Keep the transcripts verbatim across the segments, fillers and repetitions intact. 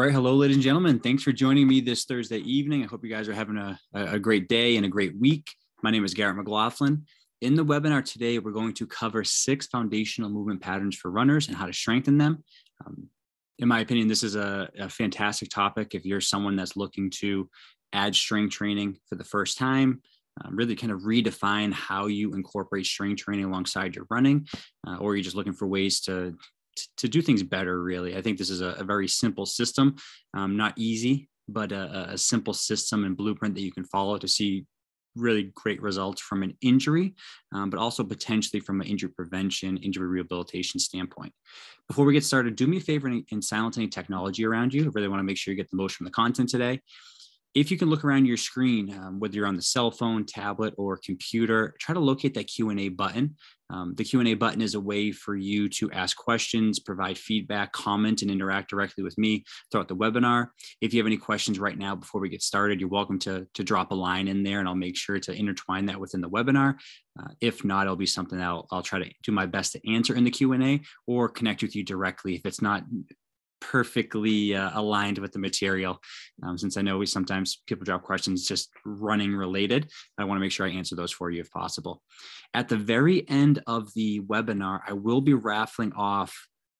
All right. Hello, ladies and gentlemen. Thanks for joining me this Thursday evening. I hope you guys are having a, a great day and a great week. My name is Garrett McLaughlin. In the webinar today, we're going to cover six foundational movement patterns for runners and how to strengthen them. Um, in my opinion, this is a, a fantastic topic if you're someone that's looking to add strength training for the first time, um, really kind of redefine how you incorporate strength training alongside your running, uh, or you're just looking for ways to to do things better, really. I think this is a, a very simple system, um, not easy, but a, a simple system and blueprint that you can follow to see really great results from an injury, um, but also potentially from an injury prevention, injury rehabilitation standpoint. Before we get started, do me a favor and, and silence any technology around you. I really want to make sure you get the most from the content today. If you can look around your screen, um, whether you're on the cell phone, tablet, or computer, try to locate that Q and A button. Um, the Q and A button is a way for you to ask questions, provide feedback, comment, and interact directly with me throughout the webinar. If you have any questions right now before we get started, you're welcome to, to drop a line in there, and I'll make sure to intertwine that within the webinar. Uh, if not, it'll be something that I'll, I'll try to do my best to answer in the Q and A or connect with you directly if it's not perfectly uh, aligned with the material. Um, since I know we sometimes people drop questions just running related, I want to make sure I answer those for you if possible. At the very end of the webinar, I will be raffling off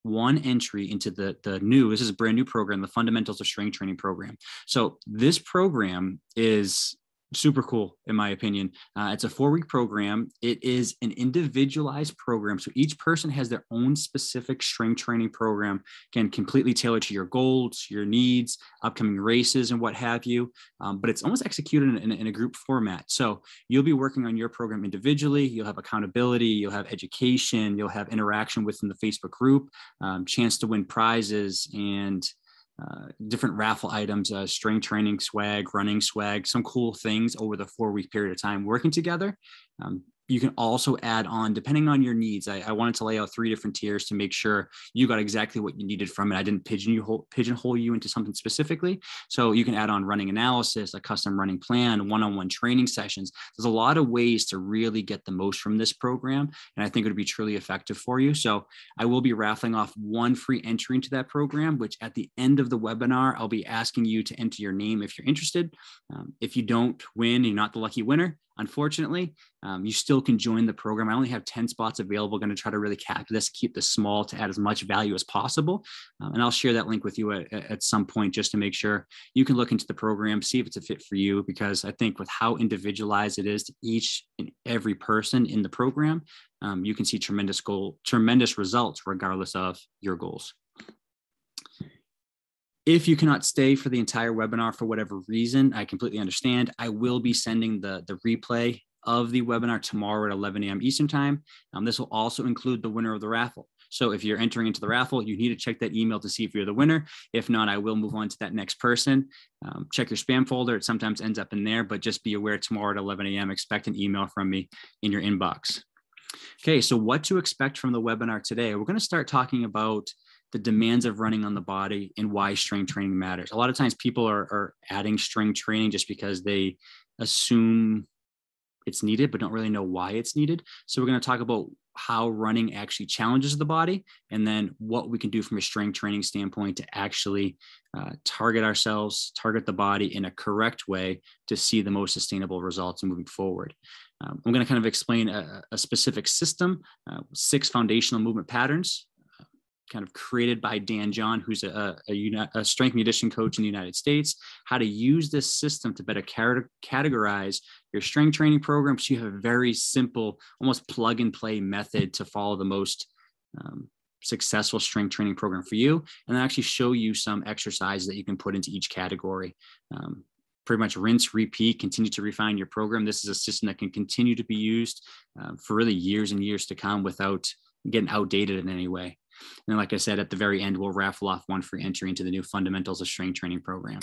one entry into the, the new, this is a brand new program, the Fundamentals of Strength Training Program. So this program is super cool, in my opinion. Uh, it's a four-week program. It is an individualized program. So each person has their own specific strength training program, again, completely tailored to your goals, your needs, upcoming races, and what have you. Um, but it's almost executed in, in, in a group format. So you'll be working on your program individually. You'll have accountability. You'll have education. You'll have interaction within the Facebook group, um, chance to win prizes, and Uh, different raffle items, uh, strength training swag, running swag, some cool things over the four-week period of time working together. Um, you can also add on, depending on your needs. I, I wanted to lay out three different tiers to make sure you got exactly what you needed from it. I didn't pigeonhole, pigeonhole you into something specifically. So you can add on running analysis, a custom running plan, one-on-one training sessions. There's a lot of ways to really get the most from this program, and I think it would be truly effective for you. So I will be raffling off one free entry into that program, which at the end of the webinar, I'll be asking you to enter your name if you're interested. Um, if you don't win, you're not the lucky winner. Unfortunately, um, you still can join the program. I only have ten spots available. Going to try to really cap this, keep this small to add as much value as possible. Um, and I'll share that link with you at, at some point just to make sure you can look into the program, see if it's a fit for you, because I think with how individualized it is to each and every person in the program, um, you can see tremendous goal, tremendous results regardless of your goals. If you cannot stay for the entire webinar for whatever reason, I completely understand. I will be sending the, the replay of the webinar tomorrow at eleven A M Eastern time. Um, this will also include the winner of the raffle. So if you're entering into the raffle, you need to check that email to see if you're the winner. If not, I will move on to that next person. Um, check your spam folder. It sometimes ends up in there, but just be aware tomorrow at eleven A M, expect an email from me in your inbox. Okay, so what to expect from the webinar today. We're gonna start talking about the demands of running on the body and why strength training matters. A lot of times people are, are adding strength training just because they assume it's needed, but don't really know why it's needed. So we're going to talk about how running actually challenges the body, and then what we can do from a strength training standpoint to actually uh, target ourselves, target the body in a correct way to see the most sustainable results moving forward. Um, I'm going to kind of explain a, a specific system, uh, six foundational movement patterns, kind of created by Dan John, who's a, a, a strength conditioning coach in the United States, how to use this system to better categorize your strength training program so you have a very simple, almost plug and play method to follow the most um, successful strength training program for you, and then actually show you some exercises that you can put into each category. Um, pretty much rinse, repeat, continue to refine your program. This is a system that can continue to be used uh, for really years and years to come without getting outdated in any way. And like I said, at the very end, we'll raffle off one free entry into the new Fundamentals of Strength Training Program.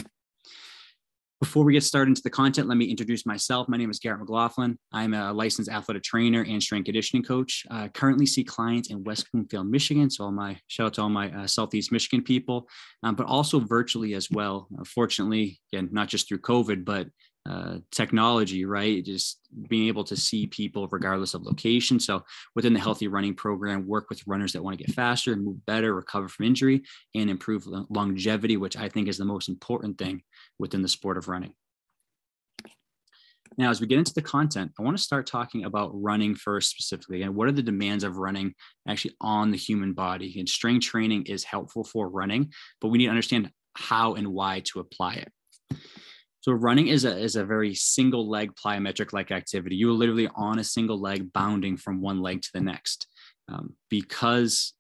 Before we get started into the content, let me introduce myself. My name is Garrett McLaughlin. I'm a licensed athletic trainer and strength conditioning coach. I currently see clients in West Bloomfield, Michigan. So all my shout out to all my uh, Southeast Michigan people, um, but also virtually as well. Uh, fortunately, again, not just through COVID, but uh, technology, right? Just being able to see people regardless of location. So within the Healthy Running Program, work with runners that want to get faster, move better, recover from injury, and improve longevity, which I think is the most important thing within the sport of running. Now, as we get into the content, I want to start talking about running first specifically, and what are the demands of running actually on the human body? And strength training is helpful for running, but we need to understand how and why to apply it. So running is a, is a very single leg plyometric-like activity. You are literally on a single leg bounding from one leg to the next, um, because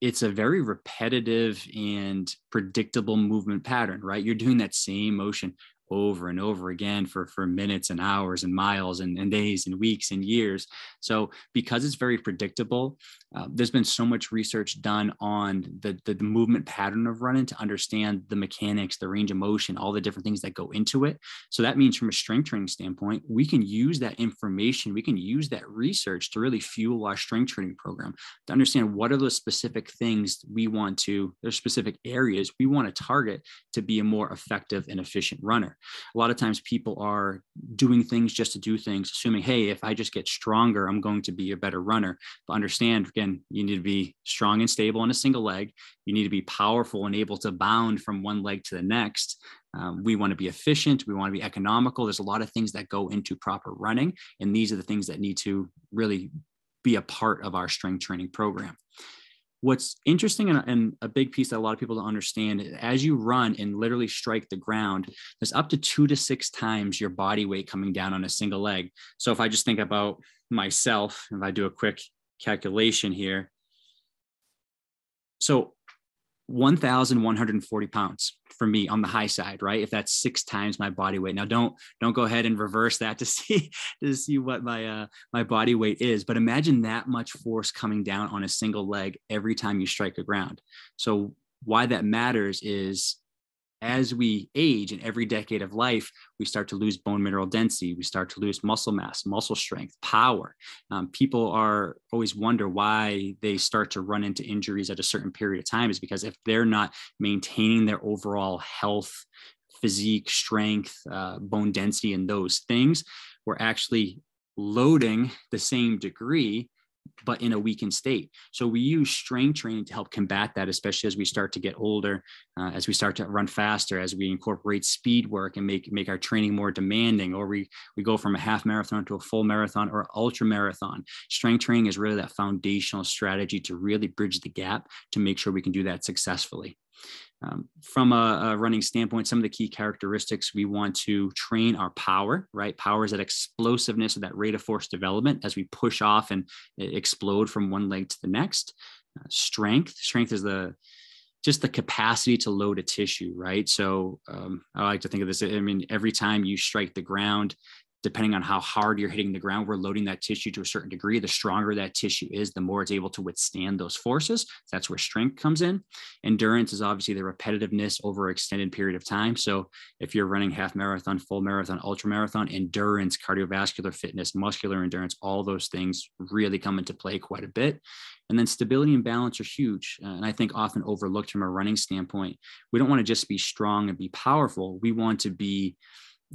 it's a very repetitive and predictable movement pattern, right? You're doing that same motion over and over again for, for minutes and hours and miles and, and days and weeks and years. So because it's very predictable, uh, there's been so much research done on the, the, the movement pattern of running to understand the mechanics, the range of motion, all the different things that go into it. So that means from a strength training standpoint, we can use that information, we can use that research to really fuel our strength training program, to understand what are the specific things we want to, there's specific areas we want to target to be a more effective and efficient runner. A lot of times people are doing things just to do things, assuming, hey, if I just get stronger, I'm going to be a better runner. But understand, again, you need to be strong and stable on a single leg. You need to be powerful and able to bound from one leg to the next. Um, we want to be efficient. We want to be economical. There's a lot of things that go into proper running. And these are the things that need to really be a part of our strength training program. What's interesting and, and a big piece that a lot of people don't understand is as you run and literally strike the ground, there's up to two to six times your body weight coming down on a single leg. So if I just think about myself, if I do a quick calculation here. So one thousand one hundred forty pounds for me on the high side, right? If that's six times my body weight. Now don't, don't go ahead and reverse that to see, to see what my, uh, my body weight is, but imagine that much force coming down on a single leg every time you strike the ground. So why that matters is as we age in every decade of life, we start to lose bone mineral density. We start to lose muscle mass, muscle strength, power. Um, people are always wonder why they start to run into injuries at a certain period of time is because if they're not maintaining their overall health, physique, strength, uh, bone density, and those things, we're actually loading the same degree but in a weakened state. So we use strength training to help combat that, especially as we start to get older, uh, as we start to run faster, as we incorporate speed work and make, make our training more demanding, or we, we go from a half marathon to a full marathon or ultra marathon. Strength training is really that foundational strategy to really bridge the gap to make sure we can do that successfully. Um, from a, a running standpoint, some of the key characteristics we want to train are power, right? Power is that explosiveness of that rate of force development as we push off and explode from one leg to the next. Uh, strength, strength is the just the capacity to load a tissue, right? So um, I like to think of this, I mean, every time you strike the ground, depending on how hard you're hitting the ground, we're loading that tissue to a certain degree. The stronger that tissue is, the more it's able to withstand those forces. That's where strength comes in. Endurance is obviously the repetitiveness over an extended period of time. So if you're running half marathon, full marathon, ultra marathon, endurance, cardiovascular fitness, muscular endurance, all those things really come into play quite a bit. And then stability and balance are huge. Uh, and I think often overlooked from a running standpoint. We don't want to just be strong and be powerful. We want to be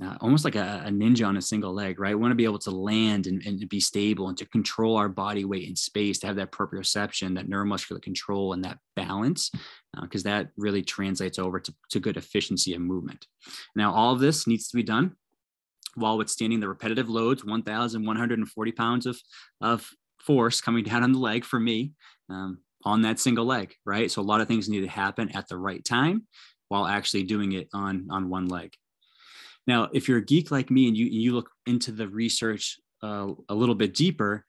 Uh, almost like a, a ninja on a single leg, right? We want to be able to land and, and be stable and to control our body weight in space, to have that proprioception, that neuromuscular control, and that balance, because uh, that really translates over to, to good efficiency and movement. Now, all of this needs to be done while withstanding the repetitive loads, one thousand one hundred forty pounds of, of force coming down on the leg for me um, on that single leg, right? So a lot of things need to happen at the right time while actually doing it on, on one leg. Now, if you're a geek like me and you, you look into the research uh, a little bit deeper,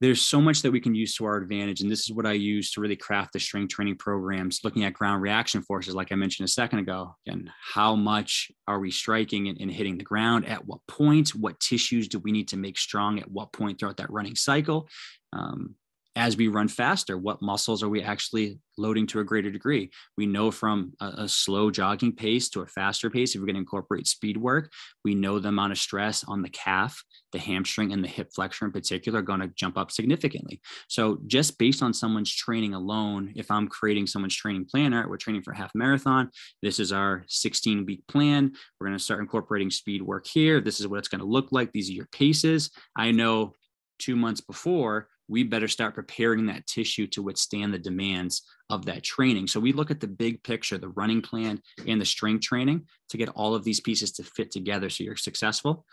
there's so much that we can use to our advantage. And this is what I use to really craft the strength training programs, looking at ground reaction forces, like I mentioned a second ago. Again, how much are we striking and, and hitting the ground? At what point? What tissues do we need to make strong at what point throughout that running cycle? Um, as we run faster, what muscles are we actually loading to a greater degree? We know from a, a slow jogging pace to a faster pace, if we're going to incorporate speed work, we know the amount of stress on the calf, the hamstring, and the hip flexor in particular are going to jump up significantly. So just based on someone's training alone, if I'm creating someone's training plan, all right, we're training for a half marathon, this is our sixteen week plan, we're going to start incorporating speed work here, this is what it's going to look like, these are your paces. I know two months before, we better start preparing that tissue to withstand the demands of that training. So we look at the big picture, the running plan and the strength training to get all of these pieces to fit together so you're successful.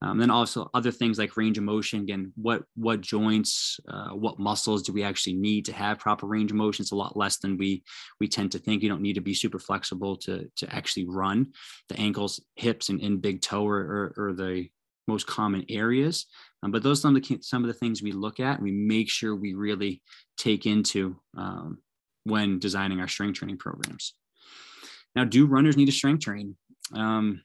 Um, then also other things like range of motion, again, what, what joints, uh, what muscles do we actually need to have proper range of motion? It's a lot less than we, we tend to think. You don't need to be super flexible to, to actually run. The ankles, hips, and, and big toe are, are, are the most common areas. Um, but those are some of, the, some of the things we look at, and we make sure we really take into um, when designing our strength training programs. Now, do runners need to strength train? Um,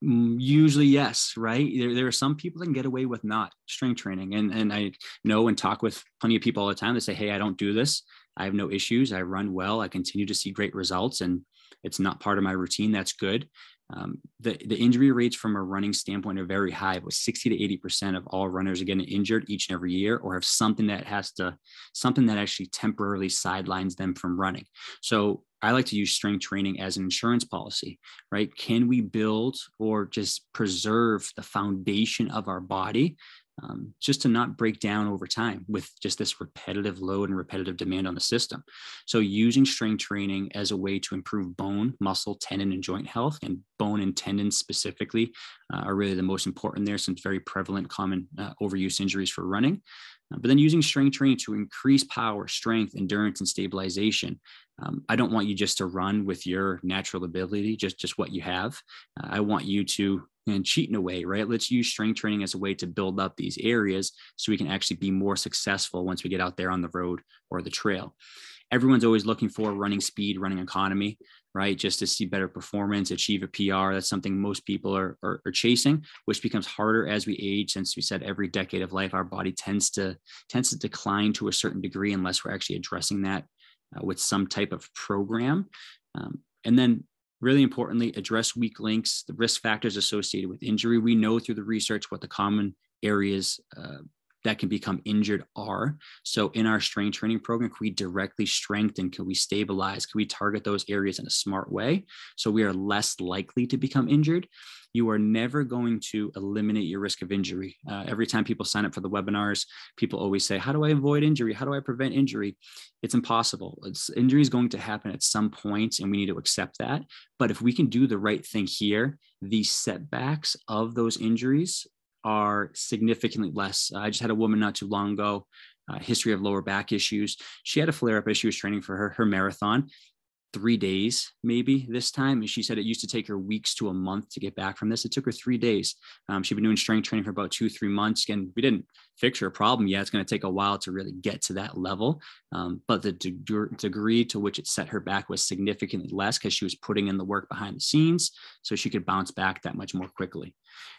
usually yes, right? There, there are some people that can get away with not strength training. And, and I know and talk with plenty of people all the time that say, hey, I don't do this. I have no issues. I run well. I continue to see great results, and it's not part of my routine. That's good. Um, the, the injury rates from a running standpoint are very high, with sixty to eighty percent of all runners are getting injured each and every year, or have something that has to, something that actually temporarily sidelines them from running. So I like to use strength training as an insurance policy, right? Can we build or just preserve the foundation of our body um, just to not break down over time with just this repetitive load and repetitive demand on the system? So using strength training as a way to improve bone, muscle, tendon, and joint health, and bone and tendon specifically uh, are really the most important there, since very prevalent common uh, overuse injuries for running. But then using strength training to increase power, strength, endurance, and stabilization. Um, I don't want you just to run with your natural ability, just, just what you have. Uh, I want you to and cheat in a way, right? Let's use strength training as a way to build up these areas so we can actually be more successful once we get out there on the road or the trail. Everyone's always looking for running speed, running economy, right? Just to see better performance, achieve a P R. That's something most people are, are, are chasing, which becomes harder as we age. Since we said every decade of life, our body tends to, tends to decline to a certain degree unless we're actually addressing that uh, with some type of program. Um, and then really importantly, address weak links, the risk factors associated with injury. We know through the research what the common areas uh, that can become injured are. So in our strength training program, can we directly strengthen? Can we stabilize? Can we target those areas in a smart way so we are less likely to become injured? You are never going to eliminate your risk of injury. Uh, every time people sign up for the webinars, people always say, how do I avoid injury? How do I prevent injury? It's impossible. It's, injury is going to happen at some point, and we need to accept that. But if we can do the right thing here, the setbacks of those injuries are significantly less. I just had a woman not too long ago, uh, history of lower back issues. She had a flare-up as she was training for her, her marathon, three days maybe this time. And she said it used to take her weeks to a month to get back from this. It took her three days. Um, she'd been doing strength training for about two, three months. Again, we didn't fix her problem yet. It's going to take a while to really get to that level. Um, but the de- degree to which it set her back was significantly less because she was putting in the work behind the scenes so she could bounce back that much more quickly.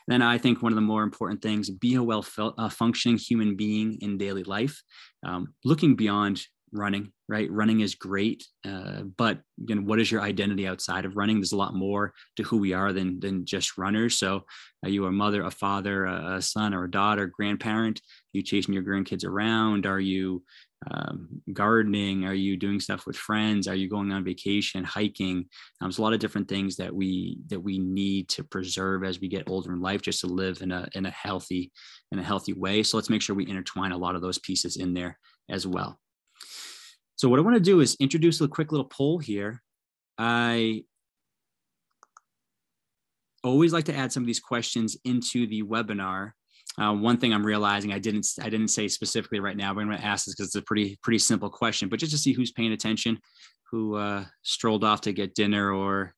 And then I think one of the more important things, be a well uh, functioning human being in daily life, um, looking beyond running, right? Running is great. Uh, but again, what is your identity outside of running? There's a lot more to who we are than, than just runners. So are you a mother, a father, a son or a daughter, grandparent? Are you chasing your grandkids around? Are you um, gardening? Are you doing stuff with friends? Are you going on vacation, hiking? Um, there's a lot of different things that we, that we need to preserve as we get older in life, just to live in a, in a healthy, in a healthy way. So let's make sure we intertwine a lot of those pieces in there as well. So what I want to do is introduce a quick little poll here. I always like to add some of these questions into the webinar. Uh, one thing I'm realizing I didn't I didn't say specifically right now, but I'm going to ask this because it's a pretty pretty simple question. But just to see who's paying attention, who uh, strolled off to get dinner, or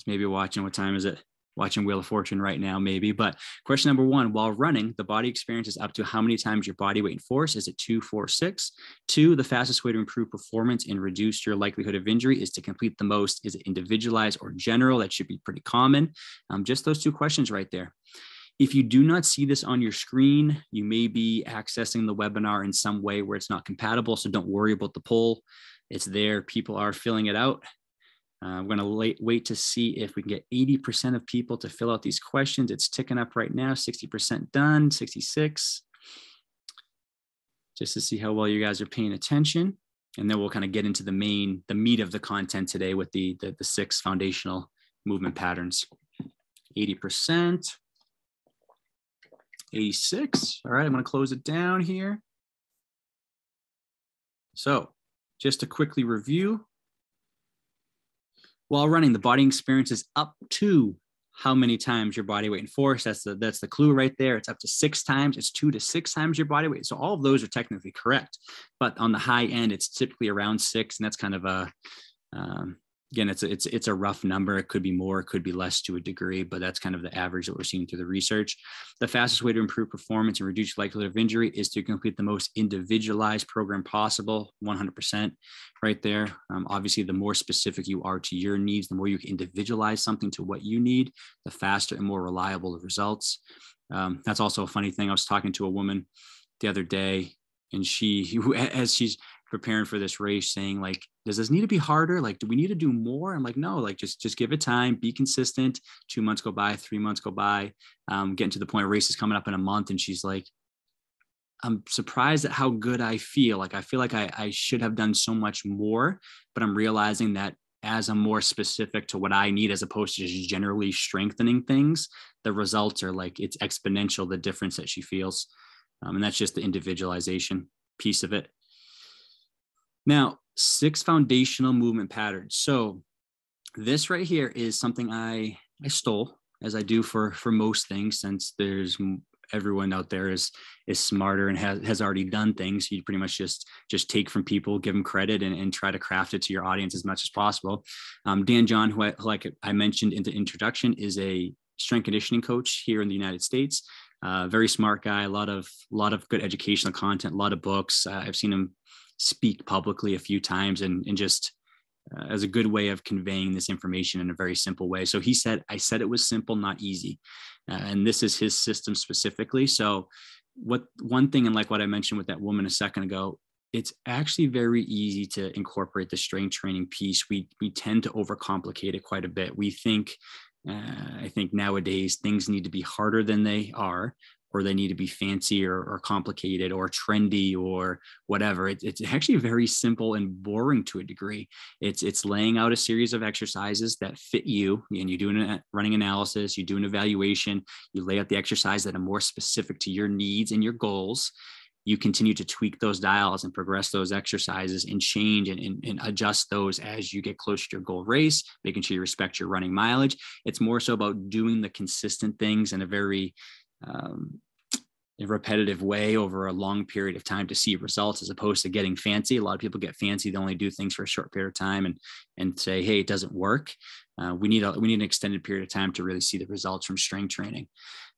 is maybe watching, what time is it? Watching Wheel of Fortune right now, maybe. But question number one, while running, the body experiences up to how many times your body weight in force? Is it two, four, six? Two, the fastest way to improve performance and reduce your likelihood of injury is to complete the most. Is it individualized or general? That should be pretty common. Um, just those two questions right there. If you do not see this on your screen, you may be accessing the webinar in some way where it's not compatible. So don't worry about the poll. It's there. People are filling it out. Uh, we're going to wait to see if we can get eighty percent of people to fill out these questions. It's ticking up right now, sixty percent done, sixty-six. Just to see how well you guys are paying attention. And then we'll kind of get into the main, the meat of the content today with the, the, the six foundational movement patterns. eighty percent, eighty-six. All right, I'm going to close it down here. So just to quickly review. While running, the body experiences up to how many times your body weight in force. That's the, that's the clue right there. It's up to six times. It's two to six times your body weight. So all of those are technically correct. But on the high end, it's typically around six. And that's kind of a, um, again, it's a, it's, it's a rough number. It could be more, it could be less to a degree, but that's kind of the average that we're seeing through the research. The fastest way to improve performance and reduce likelihood of injury is to complete the most individualized program possible, one hundred percent right there. Um, obviously, the more specific you are to your needs, the more you can individualize something to what you need, the faster and more reliable the results. Um, that's also a funny thing. I was talking to a woman the other day, and she, as she's preparing for this race, saying like, does this need to be harder? Like, do we need to do more? I'm like, no, like, just, just give it time, be consistent. Two months go by, three months go by, um, getting to the point race is coming up in a month. And she's like, I'm surprised at how good I feel. Like, I feel like I, I should have done so much more, but I'm realizing that as I'm more specific to what I need, as opposed to just generally strengthening things, the results are like, it's exponential, the difference that she feels. Um, and that's just the individualization piece of it. Now, six foundational movement patterns. So this right here is something I, I stole, as I do for, for most things, since there's everyone out there is, is smarter and has, has already done things. You pretty much just, just take from people, give them credit, and, and try to craft it to your audience as much as possible. Um, Dan John, who I, like I mentioned in the introduction, is a strength conditioning coach here in the United States. Uh, very smart guy, a lot of, lot of good educational content, a lot of books. Uh, I've seen him speak publicly a few times, and, and just uh, as a good way of conveying this information in a very simple way. So he said, I said it was simple, not easy. Uh, and this is his system specifically. So what one thing, and like what I mentioned with that woman a second ago, it's actually very easy to incorporate the strength training piece. We, we tend to overcomplicate it quite a bit. We think, uh, I think nowadays things need to be harder than they are, or they need to be fancy or, or complicated or trendy or whatever. It, it's actually very simple and boring to a degree. It's, it's laying out a series of exercises that fit you, and you do an running analysis, you do an evaluation, you lay out the exercise that are more specific to your needs and your goals. You continue to tweak those dials and progress those exercises and change and, and, and adjust those as you get closer to your goal race, making sure you respect your running mileage. It's more so about doing the consistent things in a very, um, a repetitive way over a long period of time to see results, as opposed to getting fancy. A lot of people get fancy. They only do things for a short period of time and, and say, hey, it doesn't work. Uh, we need a, we need an extended period of time to really see the results from strength training.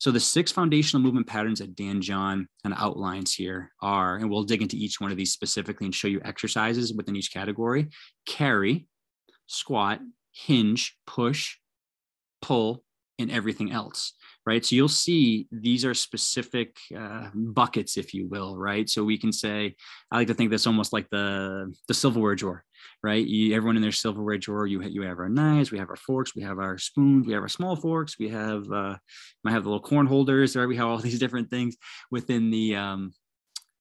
So the six foundational movement patterns that Dan John kind of outlines here are, and we'll dig into each one of these specifically and show you exercises within each category: carry, squat, hinge, push, pull, and everything else. Right. So you'll see these are specific uh, buckets, if you will. Right. So we can say, I like to think that's almost like the, the silverware drawer. Right. You, everyone in their silverware drawer, you, you have our knives, we have our forks, we have our spoons, we have our small forks, we have, uh, might have the little corn holders, right? We have all these different things within the, um,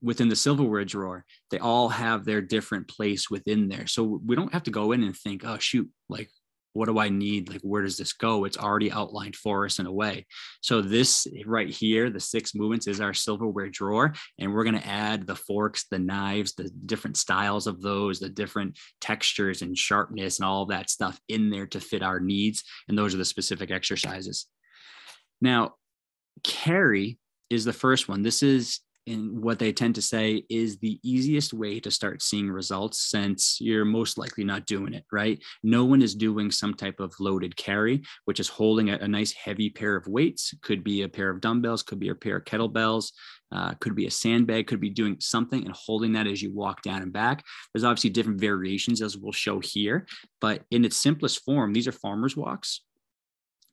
within the silverware drawer. They all have their different place within there. So we don't have to go in and think, oh, shoot, like, what do I need? Like, where does this go? It's already outlined for us in a way. So this right here, the six movements, is our silverware drawer. And we're going to add the forks, the knives, the different styles of those, the different textures and sharpness and all that stuff in there to fit our needs. And those are the specific exercises. Now, carry is the first one. This is, in what they tend to say, is the easiest way to start seeing results, since you're most likely not doing it, right? No one is doing some type of loaded carry, which is holding a, a nice heavy pair of weights. Could be a pair of dumbbells, could be a pair of kettlebells, uh, could be a sandbag, could be doing something and holding that as you walk down and back. There's obviously different variations, as we'll show here, but in its simplest form, these are farmer's walks,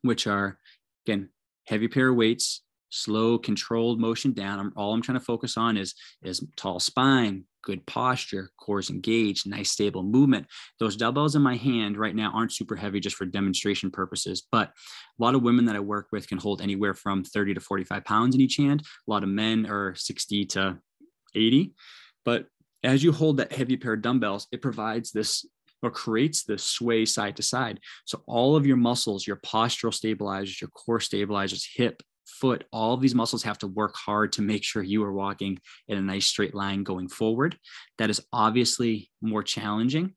which are, again, heavy pair of weights, slow, controlled motion down. I'm, all I'm trying to focus on is, is tall spine, good posture, core's engaged, nice, stable movement. Those dumbbells in my hand right now aren't super heavy just for demonstration purposes, but a lot of women that I work with can hold anywhere from thirty to forty-five pounds in each hand. A lot of men are sixty to eighty, but as you hold that heavy pair of dumbbells, it provides this or creates the sway side to side. So all of your muscles, your postural stabilizers, your core stabilizers, hip, foot, all of these muscles have to work hard to make sure you are walking in a nice straight line going forward. That is obviously more challenging,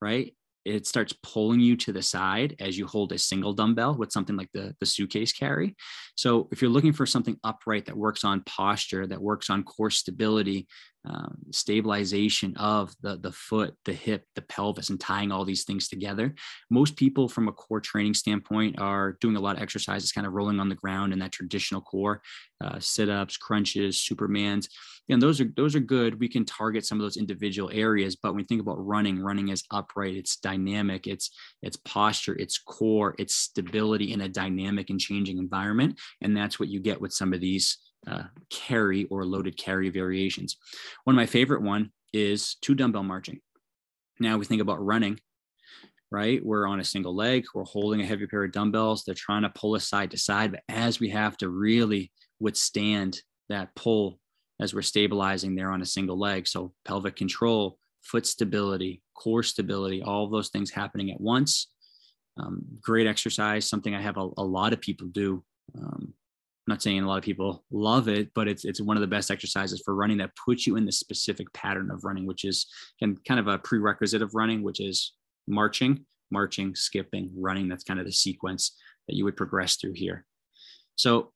right? It starts pulling you to the side as you hold a single dumbbell with something like the, the suitcase carry. So if you're looking for something upright that works on posture, that works on core stability, um, stabilization of the, the foot, the hip, the pelvis, and tying all these things together. Most people from a core training standpoint are doing a lot of exercises, kind of rolling on the ground in that traditional core, uh, sit-ups, crunches, Supermans. And those are, those are good. We can target some of those individual areas, but when you think about running, running is upright. It's dynamic. It's, it's posture, it's core, it's stability in a dynamic and changing environment. And that's what you get with some of these uh, carry or loaded carry variations. One of my favorite one is two dumbbell marching. Now we think about running, right? We're on a single leg, we're holding a heavy pair of dumbbells. They're trying to pull us side to side, but as we have to really withstand that pull, as we're stabilizing there on a single leg. So pelvic control, foot stability, core stability, all of those things happening at once. Um, great exercise, something I have a, a lot of people do. Um, I'm not saying a lot of people love it, but it's, it's one of the best exercises for running that puts you in the specific pattern of running, which is kind of a prerequisite of running, which is marching, marching, skipping, running. That's kind of the sequence that you would progress through here. So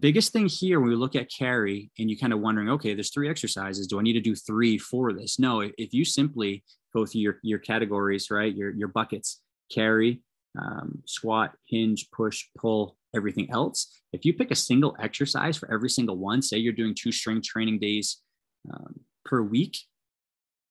biggest thing here, when we look at carry and you kind of wondering, okay, there's three exercises. Do I need to do three for this? No, if you simply go through your, your categories, right? Your, your buckets, carry, um, squat, hinge, push, pull, everything else. If you pick a single exercise for every single one, say you're doing two strength training days um, per week,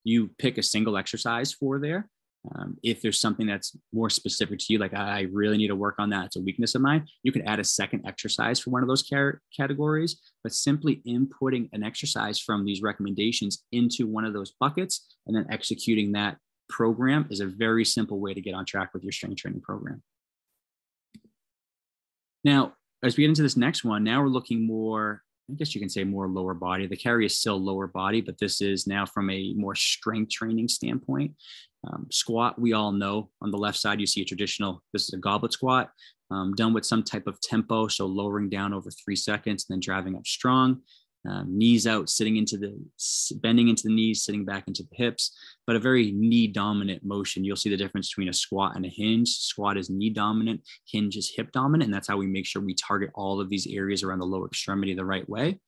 you pick a single exercise for there. Um, if there's something that's more specific to you, like I, I really need to work on that, it's a weakness of mine, you can add a second exercise for one of those car- categories, but simply inputting an exercise from these recommendations into one of those buckets and then executing that program is a very simple way to get on track with your strength training program. Now, as we get into this next one, now we're looking more, I guess you can say more lower body. The carry is still lower body, but this is now from a more strength training standpoint. Um, squat, we all know on the left side, you see a traditional, this is a goblet squat, um, done with some type of tempo. So lowering down over three seconds, and then driving up strong, um, knees out, sitting into the, bending into the knees, sitting back into the hips, but a very knee dominant motion. You'll see the difference between a squat and a hinge. Squat is knee dominant, hinge is hip dominant. And that's how we make sure we target all of these areas around the lower extremity the right way.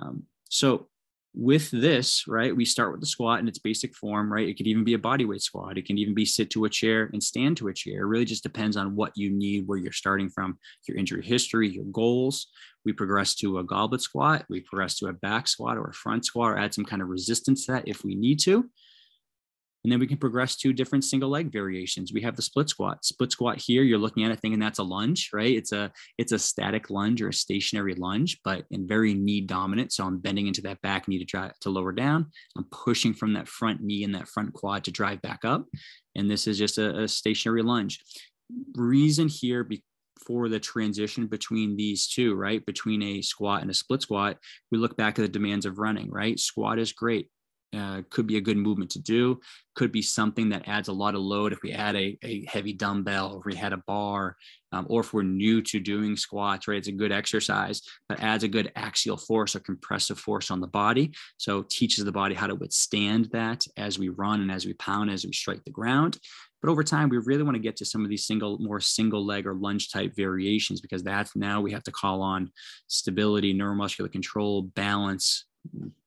Um, so with this, right, we start with the squat in its basic form, right? It could even be a bodyweight squat. It can even be sit to a chair and stand to a chair. It really just depends on what you need, where you're starting from, your injury history, your goals. We progress to a goblet squat. We progress to a back squat or a front squat, or add some kind of resistance to that if we need to. And then we can progress to different single leg variations. We have the split squat. Split squat here, you're looking at it thinking that's a lunge, right? It's a, it's a static lunge or a stationary lunge, but in very knee dominant. So I'm bending into that back knee to drive to lower down. I'm pushing from that front knee and that front quad to drive back up. And this is just a, a stationary lunge. Reason here be, for the transition between these two, right? Between a squat and a split squat, we look back at the demands of running, right? Squat is great. Uh, could be a good movement to do, could be something that adds a lot of load. If we add a, a heavy dumbbell, if we had a bar, um, or if we're new to doing squats, right? It's a good exercise, but adds a good axial force or compressive force on the body. So teaches the body how to withstand that as we run and as we pound, as we strike the ground. But over time, we really want to get to some of these single, more single leg or lunge type variations, because that's now we have to call on stability, neuromuscular control, balance,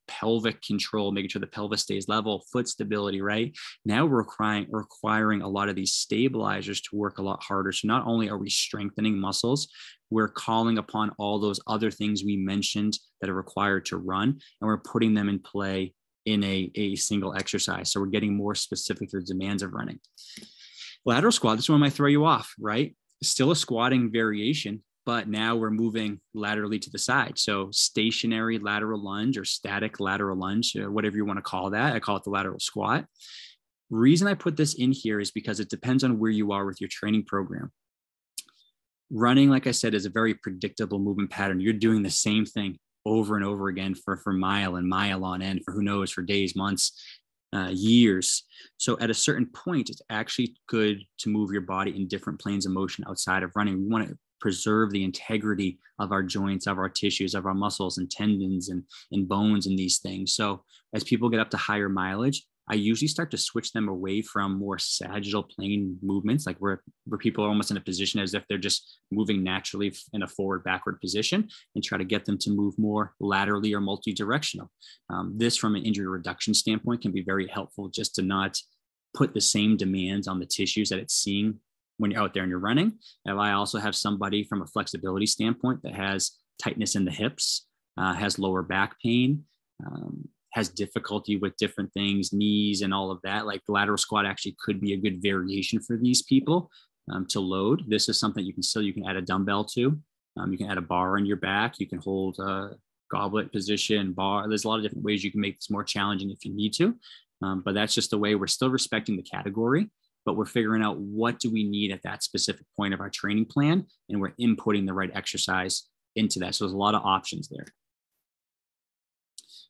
pelvic control, making sure the pelvis stays level, foot stability, right? Now we're requiring, requiring a lot of these stabilizers to work a lot harder. So not only are we strengthening muscles, we're calling upon all those other things we mentioned that are required to run, and we're putting them in play in a, a single exercise. So we're getting more specific to the demands of running. Lateral squat, this one might throw you off, right? Still a squatting variation, but now we're moving laterally to the side. So stationary lateral lunge or static lateral lunge, whatever you want to call that. I call it the lateral squat. Reason I put this in here is because it depends on where you are with your training program. Running, like I said, is a very predictable movement pattern. You're doing the same thing over and over again for, for mile and mile on end, for who knows, for days, months, uh, years. So at a certain point, it's actually good to move your body in different planes of motion outside of running. We want to preserve the integrity of our joints, of our tissues, of our muscles and tendons and, and bones and these things. So as people get up to higher mileage, I usually start to switch them away from more sagittal plane movements, like where, where people are almost in a position as if they're just moving naturally in a forward backward position, and try to get them to move more laterally or multi-directional. Um, this, from an injury reduction standpoint, can be very helpful, just to not put the same demands on the tissues that it's seeing when you're out there and you're running. And I also have somebody from a flexibility standpoint that has tightness in the hips, uh, has lower back pain, um, has difficulty with different things, knees and all of that. Like the lateral squat actually could be a good variation for these people um, to load. This is something you can still, you can add a dumbbell to, um, you can add a bar on your back, you can hold a goblet position, bar. There's a lot of different ways you can make this more challenging if you need to, um, but that's just the way we're still respecting the category, but we're figuring out what do we need at that specific point of our training plan, and we're inputting the right exercise into that. So there's a lot of options there.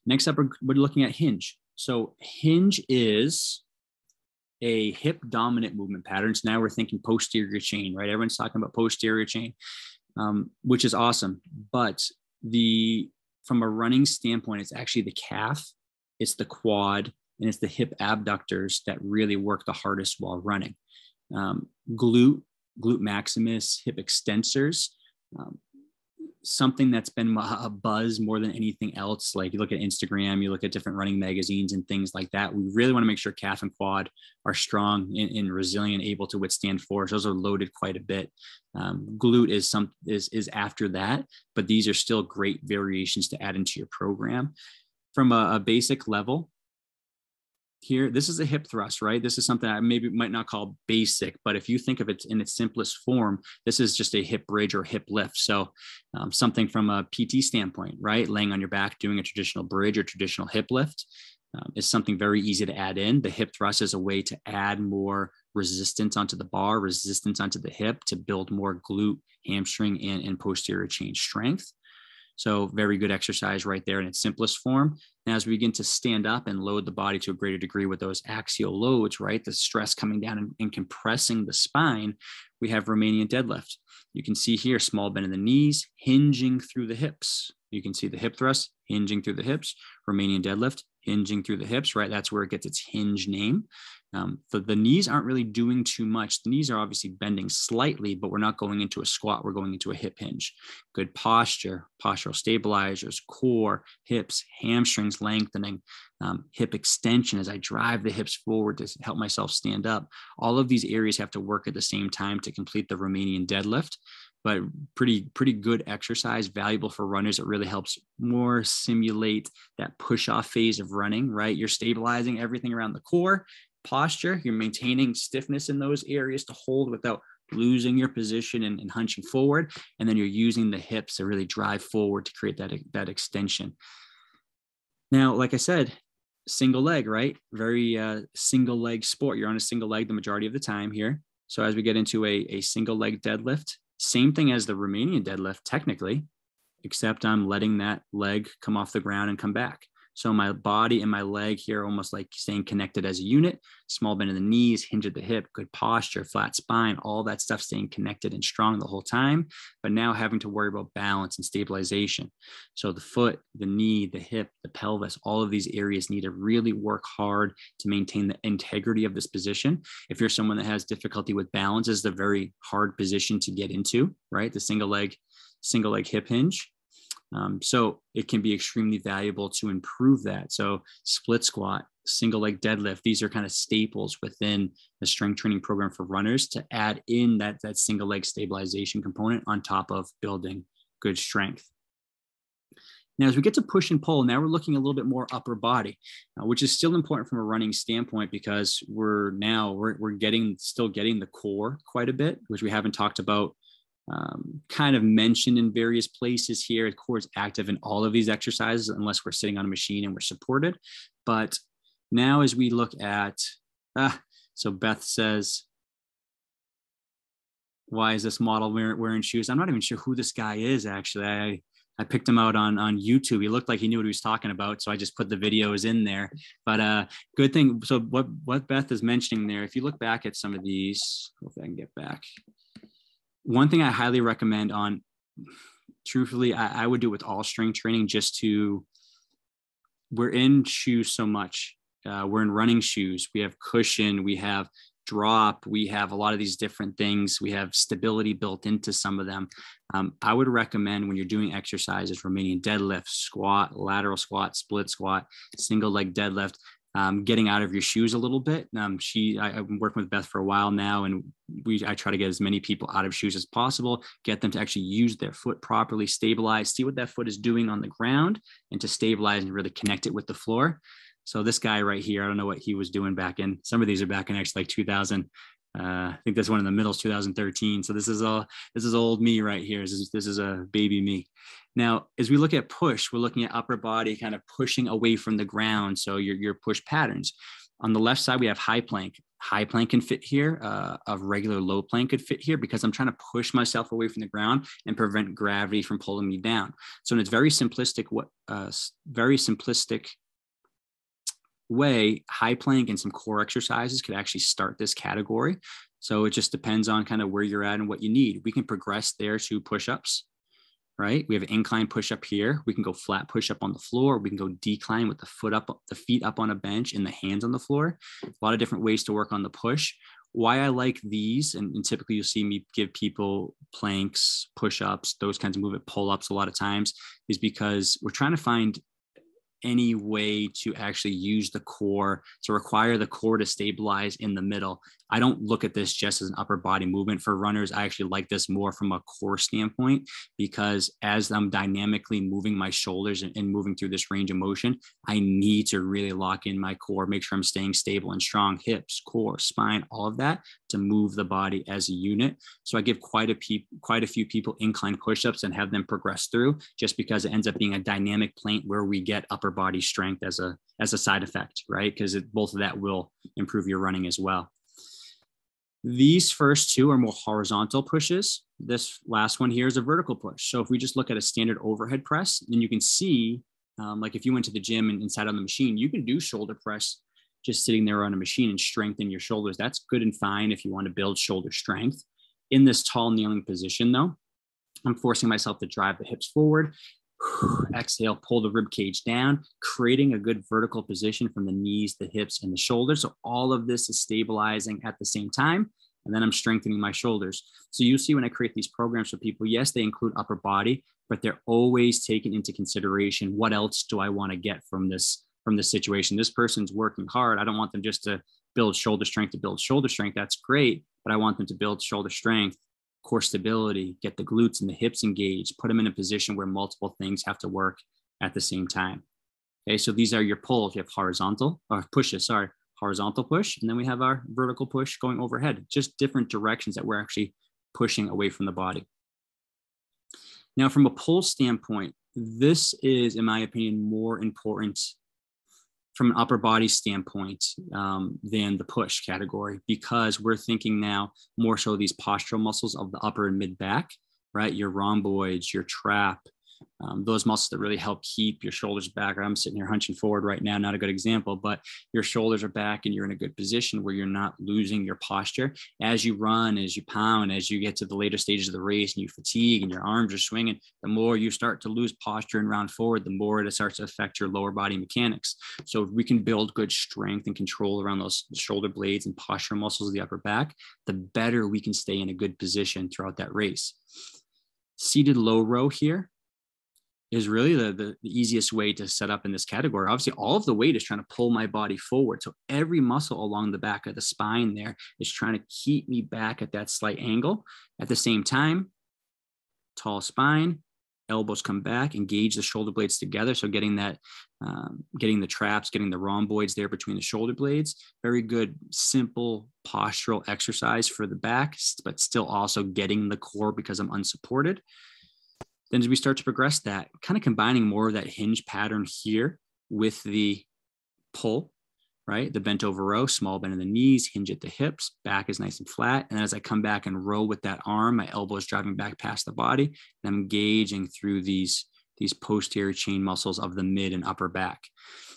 Next up, we're looking at hinge. So hinge is a hip dominant movement pattern. So now we're thinking posterior chain, right? Everyone's talking about posterior chain, um, which is awesome. But the from a running standpoint, it's actually the calf, it's the quad, and it's the hip abductors that really work the hardest while running. Um, glute, glute maximus, hip extensors, um, something that's been a buzz more than anything else. Like you look at Instagram, you look at different running magazines and things like that. We really want to make sure calf and quad are strong and, and resilient, able to withstand force. Those are loaded quite a bit. Um, glute is some is, is after that, but these are still great variations to add into your program. From a, a basic level here, this is a hip thrust, right? This is something I maybe might not call basic, but if you think of it in its simplest form, this is just a hip bridge or hip lift. So um, something from a P T standpoint, right? Laying on your back, doing a traditional bridge or traditional hip lift um, is something very easy to add in. The hip thrust is a way to add more resistance onto the bar, resistance onto the hip, to build more glute, hamstring, and, and posterior chain strength. So very good exercise right there in its simplest form. And as we begin to stand up and load the body to a greater degree with those axial loads, right, the stress coming down and, and compressing the spine, we have Romanian deadlift. You can see here, small bend in the knees, hinging through the hips. You can see the hip thrust, hinging through the hips, Romanian deadlift, hinging through the hips, right? That's where it gets its hinge name. Um, the, the knees aren't really doing too much. The knees are obviously bending slightly, but we're not going into a squat. We're going into a hip hinge. Good posture, postural stabilizers, core, hips, hamstrings lengthening, um, hip extension as I drive the hips forward to help myself stand up. All of these areas have to work at the same time to complete the Romanian deadlift. But pretty, pretty good exercise, valuable for runners. It really helps more simulate that push-off phase of running, right? You're stabilizing everything around the core, posture. You're maintaining stiffness in those areas to hold without losing your position and, and hunching forward. And then you're using the hips to really drive forward to create that, that extension. Now, like I said, single leg, right? Very uh, single leg sport. You're on a single leg the majority of the time here. So as we get into a, a single leg deadlift, same thing as the Romanian deadlift technically, except I'm letting that leg come off the ground and come back. So my body and my leg here are almost like staying connected as a unit. Small bend in the knees, hinge at the hip, good posture, flat spine, all that stuff staying connected and strong the whole time, but now having to worry about balance and stabilization. So the foot, the knee, the hip, the pelvis, all of these areas need to really work hard to maintain the integrity of this position. If you're someone that has difficulty with balance, it's a very hard position to get into, right? The single leg, single leg hip hinge. Um, so it can be extremely valuable to improve that. So split squat, single leg deadlift, these are kind of staples within the strength training program for runners to add in that, that single leg stabilization component on top of building good strength. Now, as we get to push and pull, now we're looking a little bit more upper body, uh, which is still important from a running standpoint, because we're now, we're, we're getting, still getting the core quite a bit, which we haven't talked about um, kind of mentioned in various places here. The core is active in all of these exercises, unless we're sitting on a machine and we're supported. But now as we look at, ah, so Beth says, why is this model wearing shoes? I'm not even sure who this guy is, actually. I, I picked him out on, on YouTube. He looked like he knew what he was talking about, so I just put the videos in there. But uh, good thing. So what, what Beth is mentioning there, if you look back at some of these, if I can get back. One thing I highly recommend on, truthfully, I, I would do with all strength training, just to, we're in shoes so much. Uh, we're in running shoes. We have cushion. We have drop. We have a lot of these different things. We have stability built into some of them. Um, I would recommend when you're doing exercises, Romanian deadlift, squat, lateral squat, split squat, single leg deadlift, um, getting out of your shoes a little bit. Um, she, I, I've been working with Beth for a while now, and we, I try to get as many people out of shoes as possible, get them to actually use their foot properly, stabilize, see what that foot is doing on the ground, and to stabilize and really connect it with the floor. So this guy right here, I don't know what he was doing back in. Some of these are back in actually like two thousand. Uh, I think this one in the middle is two thousand thirteen. So this is all, this is old me right here. This is, this is a baby me. Now, as we look at push, we're looking at upper body kind of pushing away from the ground. So your, your push patterns. On the left side, we have high plank. High plank can fit here. Uh, a regular low plank could fit here because I'm trying to push myself away from the ground and prevent gravity from pulling me down. So in its very simplistic, what uh, very simplistic way, high plank and some core exercises could actually start this category. So it just depends on kind of where you're at and what you need. We can progress there to push-ups, right? We have an incline push-up here. We can go flat push-up on the floor. We can go decline with the foot up, the feet up on a bench and the hands on the floor. A lot of different ways to work on the push. Why I like these, and, and typically you'll see me give people planks, push-ups, those kinds of movement, pull-ups a lot of times, is because we're trying to find any way to actually use the core, to require the core to stabilize in the middle. I don't look at this just as an upper body movement for runners. I actually like this more from a core standpoint, because as I'm dynamically moving my shoulders and, and moving through this range of motion, I need to really lock in my core, make sure I'm staying stable and strong, hips, core, spine, all of that to move the body as a unit. So I give quite a, pe quite a few people incline push-ups and have them progress through, just because it ends up being a dynamic plane where we get upper body strength as a, as a side effect, right? Because both of that will improve your running as well. These first two are more horizontal pushes. This last one here is a vertical push. So if we just look at a standard overhead press, and you can see, um, like if you went to the gym and, and sat on the machine, you can do shoulder press just sitting there on a machine and strengthen your shoulders. That's good and fine if you want to build shoulder strength. In this tall kneeling position though, I'm forcing myself to drive the hips forward. Exhale, pull the rib cage down, creating a good vertical position from the knees, the hips, and the shoulders. So all of this is stabilizing at the same time. And then I'm strengthening my shoulders. So you see when I create these programs for people, yes, they include upper body, but they're always taken into consideration. What else do I want to get from this, from this situation? This person's working hard. I don't want them just to build shoulder strength to build shoulder strength. That's great. But I want them to build shoulder strength, core stability, get the glutes and the hips engaged, put them in a position where multiple things have to work at the same time. Okay, so these are your pulls. You have horizontal or pushes, sorry, horizontal push. And then we have our vertical push going overhead, just different directions that we're actually pushing away from the body. Now, from a pull standpoint, this is, in my opinion, more important from an upper body standpoint um, than the push category, because we're thinking now more so these postural muscles of the upper and mid back, right? Your rhomboids, your trap, um, those muscles that really help keep your shoulders back. I'm sitting here hunching forward right now, not a good example, but your shoulders are back and you're in a good position where you're not losing your posture. As you run, as you pound, as you get to the later stages of the race and you fatigue and your arms are swinging, the more you start to lose posture and round forward, the more it starts to affect your lower body mechanics. So if we can build good strength and control around those shoulder blades and posture muscles of the upper back, the better we can stay in a good position throughout that race. Seated low row here is really the, the, the easiest way to set up in this category. Obviously, all of the weight is trying to pull my body forward. So every muscle along the back of the spine there is trying to keep me back at that slight angle. At the same time, tall spine, elbows come back, engage the shoulder blades together. So getting that, um, getting the traps, getting the rhomboids there between the shoulder blades. Very good, simple postural exercise for the back, but still also getting the core because I'm unsupported. Then as we start to progress that, kind of combining more of that hinge pattern here with the pull, right? The bent over row, small bend in the knees, hinge at the hips, back is nice and flat. And as I come back and row with that arm, my elbow is driving back past the body, and I'm gauging through these, these posterior chain muscles of the mid and upper back.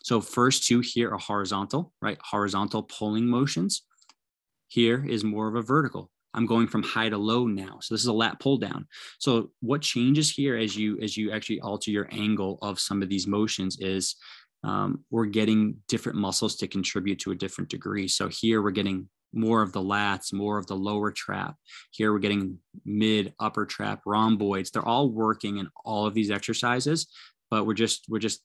So first two here are horizontal, right? Horizontal pulling motions. Here is more of a vertical. I'm going from high to low now. So this is a lat pull down. So what changes here as you, as you actually alter your angle of some of these motions is um, we're getting different muscles to contribute to a different degree. So here we're getting more of the lats, more of the lower trap. Here we're getting mid, upper trap, rhomboids. They're all working in all of these exercises, but we're just, we're just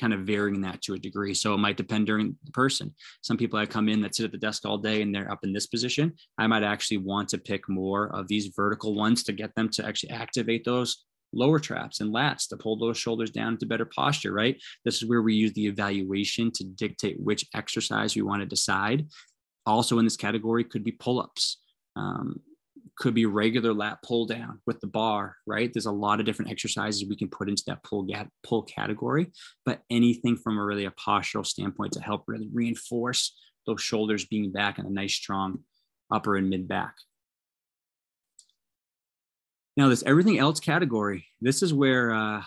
kind of varying that to a degree. So it might depend during the person. Some people I come in that sit at the desk all day and they're up in this position. I might actually want to pick more of these vertical ones to get them to actually activate those lower traps and lats, to pull those shoulders down into better posture, right? This is where we use the evaluation to dictate which exercise we want to decide. Also in this category could be pull-ups. Um, could be regular lat pull down with the bar, right? There's a lot of different exercises we can put into that pull gap, pull category, but anything from a really a postural standpoint to help really reinforce those shoulders being back and a nice strong upper and mid back. Now this everything else category, this is where, uh,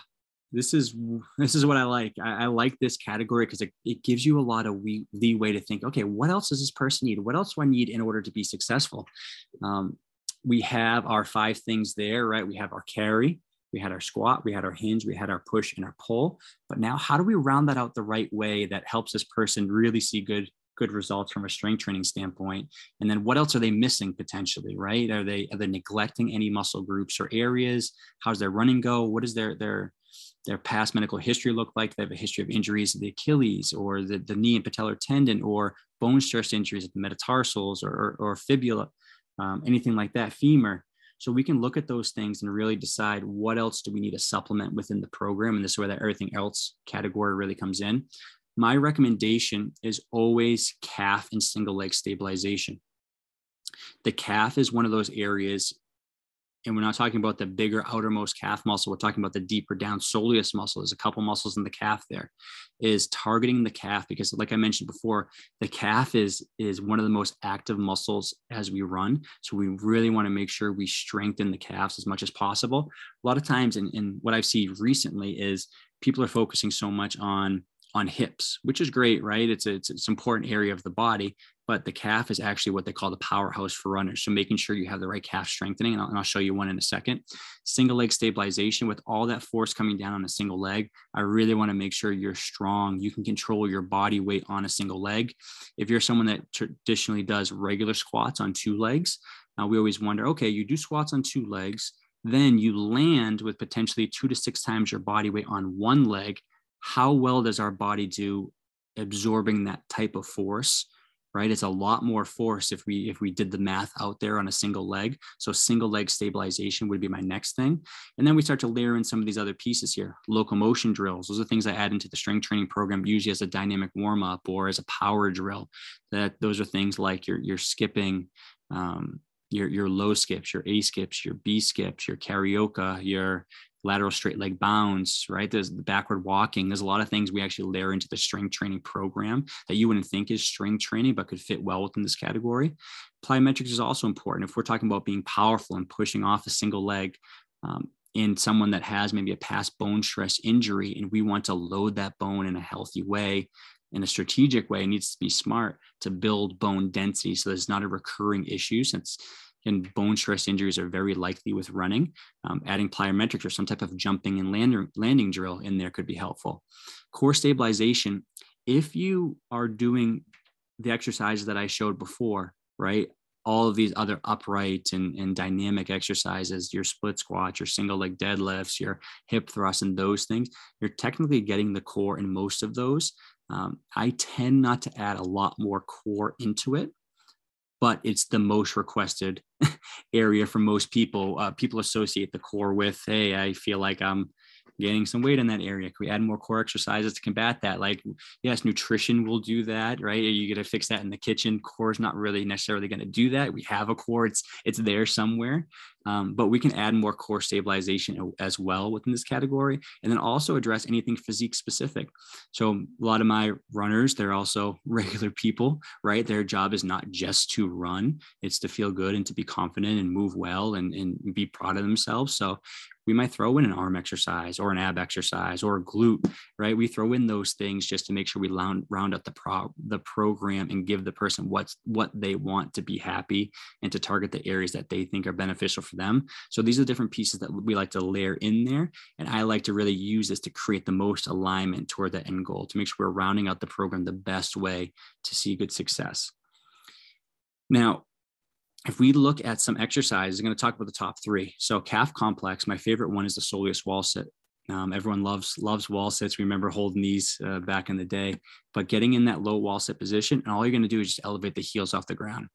this is, this is what I like. I, I like this category because it, it gives you a lot of we, leeway to think, okay, what else does this person need? What else do I need in order to be successful? Um, We have our five things there, right? We have our carry, we had our squat, we had our hinge, we had our push and our pull. But now how do we round that out the right way that helps this person really see good, good results from a strength training standpoint? And then what else are they missing potentially, right? Are they, are they neglecting any muscle groups or areas? How's their running go? What is their, their, their past medical history look like? They have a history of injuries to the Achilles or the, the knee and patellar tendon or bone stress injuries at the metatarsals or, or, or fibula. Um, anything like that, femur. So we can look at those things and really decide what else do we need to supplement within the program. And this is where that everything else category really comes in. My recommendation is always calf and single leg stabilization. The calf is one of those areas, and we're not talking about the bigger outermost calf muscle. We're talking about the deeper down soleus muscle. There's a couple muscles in the calf there. Is targeting the calf, because like I mentioned before, the calf is, is one of the most active muscles as we run. So we really want to make sure we strengthen the calves as much as possible. A lot of times, and, and what I've seen recently is people are focusing so much on on hips, which is great, right? It's a, it's, it's an important area of the body, but the calf is actually what they call the powerhouse for runners. So making sure you have the right calf strengthening, and I'll, and I'll show you one in a second. Single leg stabilization, with all that force coming down on a single leg, I really want to make sure you're strong. You can control your body weight on a single leg. If you're someone that traditionally does regular squats on two legs, uh, we always wonder, okay, you do squats on two legs, then you land with potentially two to six times your body weight on one leg. How well does our body do absorbing that type of force, right? It's a lot more force if we if we did the math out there on a single leg. So single leg stabilization would be my next thing. And then we start to layer in some of these other pieces here. Locomotion drills. Those are things I add into the strength training program, usually as a dynamic warm-up or as a power drill. That those are things like your, your skipping, um, your, your low skips, your A skips, your B skips, your karaoke, your lateral straight leg bounds, right? There's the backward walking. There's a lot of things we actually layer into the strength training program that you wouldn't think is strength training, but could fit well within this category. Plyometrics is also important. If we're talking about being powerful and pushing off a single leg, um, in someone that has maybe a past bone stress injury, and we want to load that bone in a healthy way, in a strategic way, it needs to be smart to build bone density. So there's not a recurring issue, since and bone stress injuries are very likely with running. Um, adding plyometrics or some type of jumping and landing, landing drill in there could be helpful. Core stabilization. If you are doing the exercises that I showed before, right? All of these other upright and, and dynamic exercises, your split squat, your single leg deadlifts, your hip thrusts, and those things, you're technically getting the core in most of those. Um, I tend not to add a lot more core into it. but it's the most requested area for most people. Uh, people associate the core with, hey, I feel like I'm gaining some weight in that area. Can we add more core exercises to combat that? Like, yes, nutrition will do that, right? You got to fix that in the kitchen. Core is not really necessarily going to do that. We have a core, it's, it's there somewhere. Um, but we can add more core stabilization as well within this category, and then also address anything physique specific. So a lot of my runners, they're also regular people, right? Their job is not just to run, it's to feel good and to be confident and move well and, and be proud of themselves. So we might throw in an arm exercise or an ab exercise or a glute, right? We throw in those things just to make sure we round, round up the pro, the program and give the person what's, what they want to be happy and to target the areas that they think are beneficial for them. So these are the different pieces that we like to layer in there. And I like to really use this to create the most alignment toward the end goal, to make sure we're rounding out the program the best way to see good success. Now, if we look at some exercises, I'm going to talk about the top three. So calf complex, my favorite one is the soleus wall sit. Um, everyone loves, loves wall sits. We remember holding these uh, back in the day, but getting in that low wall sit position, and all you're going to do is just elevate the heels off the ground.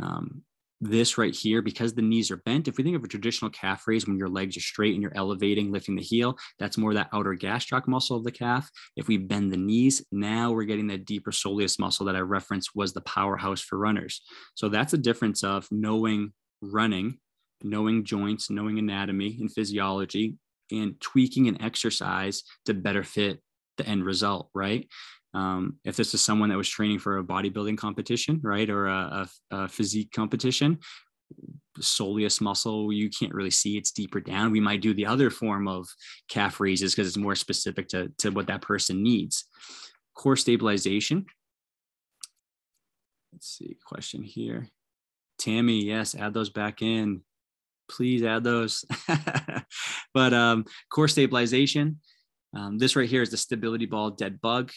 Um, this right here, because the knees are bent, if we think of a traditional calf raise, when your legs are straight and you're elevating, lifting the heel, that's more that outer gastroc muscle of the calf. If we bend the knees, now we're getting that deeper soleus muscle that I referenced was the powerhouse for runners. So that's a difference of knowing running, knowing joints, knowing anatomy and physiology, and tweaking an exercise to better fit the end result, right? Um, if this is someone that was training for a bodybuilding competition, right, or a, a, a physique competition, soleus muscle, you can't really see, it's deeper down. We might do the other form of calf raises because it's more specific to, to what that person needs. Core stabilization. Let's see, question here. Tammy, yes, add those back in. Please add those. But um, core stabilization. Um, this right here is the stability ball dead bug.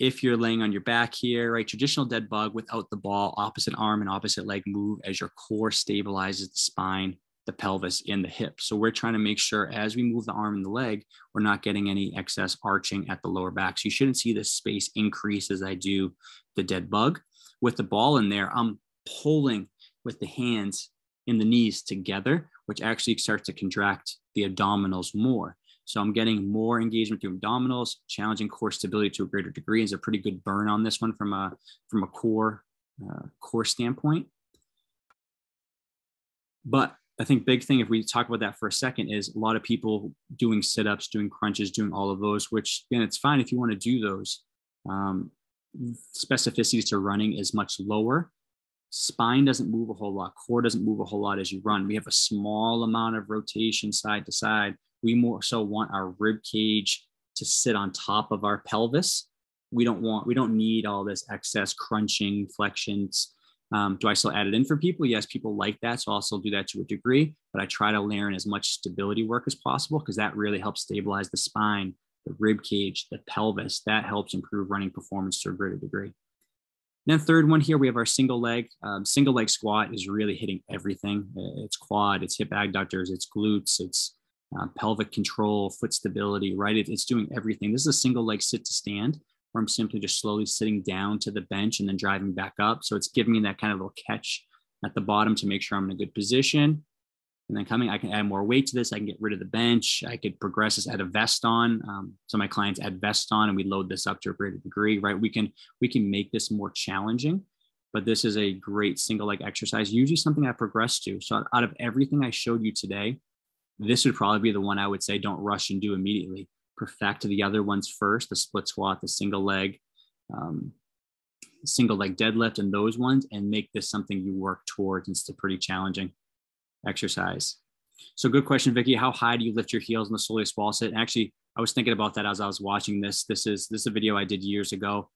If you're laying on your back here, right, traditional dead bug without the ball, opposite arm and opposite leg move as your core stabilizes the spine, the pelvis, and the hip. So we're trying to make sure as we move the arm and the leg, we're not getting any excess arching at the lower back. So you shouldn't see the space increase as I do the dead bug. With the ball in there, I'm pulling with the hands and the knees together, which actually starts to contract the abdominals more. So I'm getting more engagement through abdominals, challenging core stability to a greater degree. Is a pretty good burn on this one from a, from a core, uh, core standpoint. But I think big thing, if we talk about that for a second, is a lot of people doing sit-ups, doing crunches, doing all of those, which, again, it's fine if you want to do those. Um, specificity to running is much lower. Spine doesn't move a whole lot. Core doesn't move a whole lot as you run. We have a small amount of rotation side to side. We more so want our rib cage to sit on top of our pelvis. We don't want, we don't need all this excess crunching, flexions. Um, do I still add it in for people? Yes, people like that. So I'll still do that to a degree, but I try to layer in as much stability work as possible because that really helps stabilize the spine, the rib cage, the pelvis. That helps improve running performance to a greater degree. Then third one here, we have our single leg. Um, single leg squat is really hitting everything. It's quad, it's hip adductors, it's glutes, it's Uh, pelvic control, foot stability, right? It, it's doing everything. This is a single leg sit to stand where I'm simply just slowly sitting down to the bench and then driving back up. So it's giving me that kind of little catch at the bottom to make sure I'm in a good position. And then coming, I can add more weight to this. I can get rid of the bench. I could progress this, add a vest on. Um, so my clients add vest on and we load this up to a greater degree, right? We can, we can make this more challenging, but this is a great single leg exercise, usually something I progress to. So out of everything I showed you today, this would probably be the one I would say don't rush and do immediately. Perfect the other ones first, the split squat, the single leg, um, single leg deadlift and those ones, and make this something you work towards. It's a pretty challenging exercise. So good question, Vicky. How high do you lift your heels in the soleus wall sit? And actually, I was thinking about that as I was watching this. This is, this is a video I did years ago.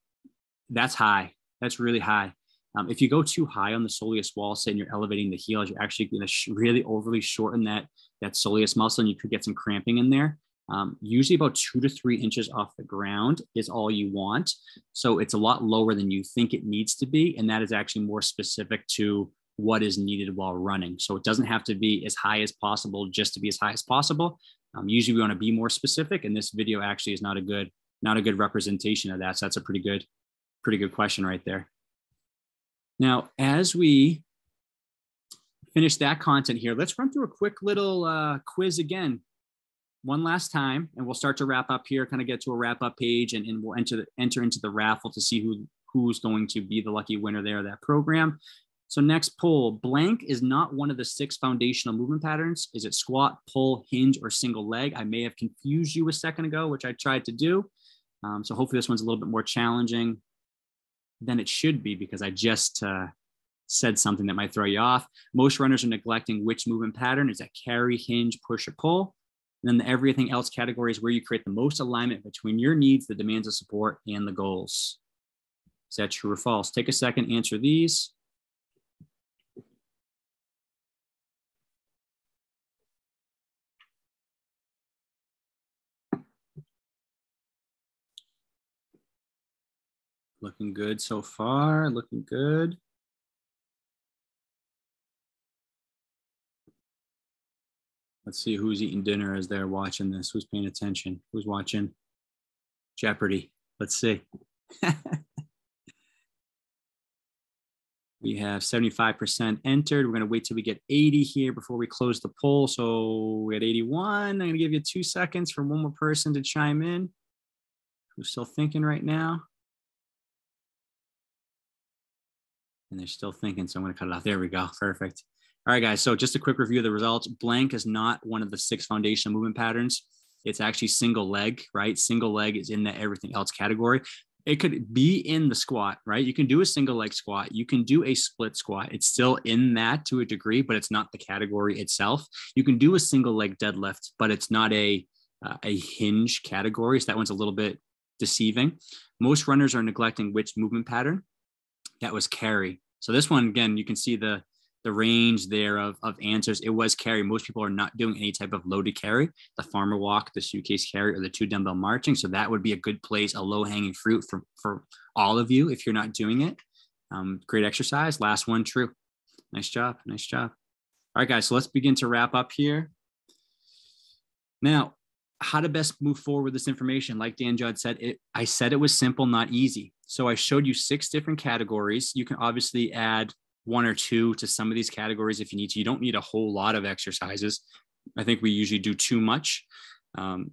That's high. That's really high. Um, if you go too high on the soleus wall sit and you're elevating the heels, you're actually going to really overly shorten that, that soleus muscle, and you could get some cramping in there. Um, usually about two to three inches off the ground is all you want. So it's a lot lower than you think it needs to be. And that is actually more specific to what is needed while running. So it doesn't have to be as high as possible just to be as high as possible. Um, usually we want to be more specific. And this video actually is not a good, not a good representation of that. So that's a pretty good, pretty good question right there. Now, as we finish that content here, let's run through a quick little uh, quiz again, one last time, and we'll start to wrap up here, kind of get to a wrap up page, and, and we'll enter, the, enter into the raffle to see who, who's going to be the lucky winner there of that program. So next poll, blank is not one of the six foundational movement patterns. Is it squat, pull, hinge, or single leg? I may have confused you a second ago, which I tried to do. Um, so hopefully this one's a little bit more challenging than it should be, because I just uh, said something that might throw you off. Most runners are neglecting which movement pattern. Is that carry, hinge, push, or pull? And then the everything else category is where you create the most alignment between your needs, the demands of support, and the goals. Is that true or false? Take a second, answer these. Looking good so far, looking good. Let's see who's eating dinner as they're watching this. Who's paying attention? Who's watching Jeopardy? Let's see. We have seventy-five percent entered. We're going to wait till we get eighty here before we close the poll. So we had eighty-one. I'm going to give you two seconds for one more person to chime in. Who's still thinking right now? And they're still thinking, so I'm going to cut it off. There we go. Perfect. All right, guys. So just a quick review of the results. Blank is not one of the six foundational movement patterns. It's actually single leg, right? Single leg is in the everything else category. It could be in the squat, right? You can do a single leg squat. You can do a split squat. It's still in that to a degree, but it's not the category itself. You can do a single leg deadlift, but it's not a, uh, a hinge category. So that one's a little bit deceiving. Most runners are neglecting which movement pattern? That was carry. So this one, again, you can see the, the range there of, of answers. It was carry. Most people are not doing any type of loaded carry, the farmer walk, the suitcase carry, or the two dumbbell marching. So that would be a good place, a low hanging fruit for, for all of you if you're not doing it. Um, great exercise. Last one, true. Nice job. Nice job. All right, guys. So let's begin to wrap up here. Now, how to best move forward with this information. Like Dan John said, it, I said it was simple, not easy. So I showed you six different categories. You can obviously add one or two to some of these categories if you need to. You don't need a whole lot of exercises. I think we usually do too much. Um,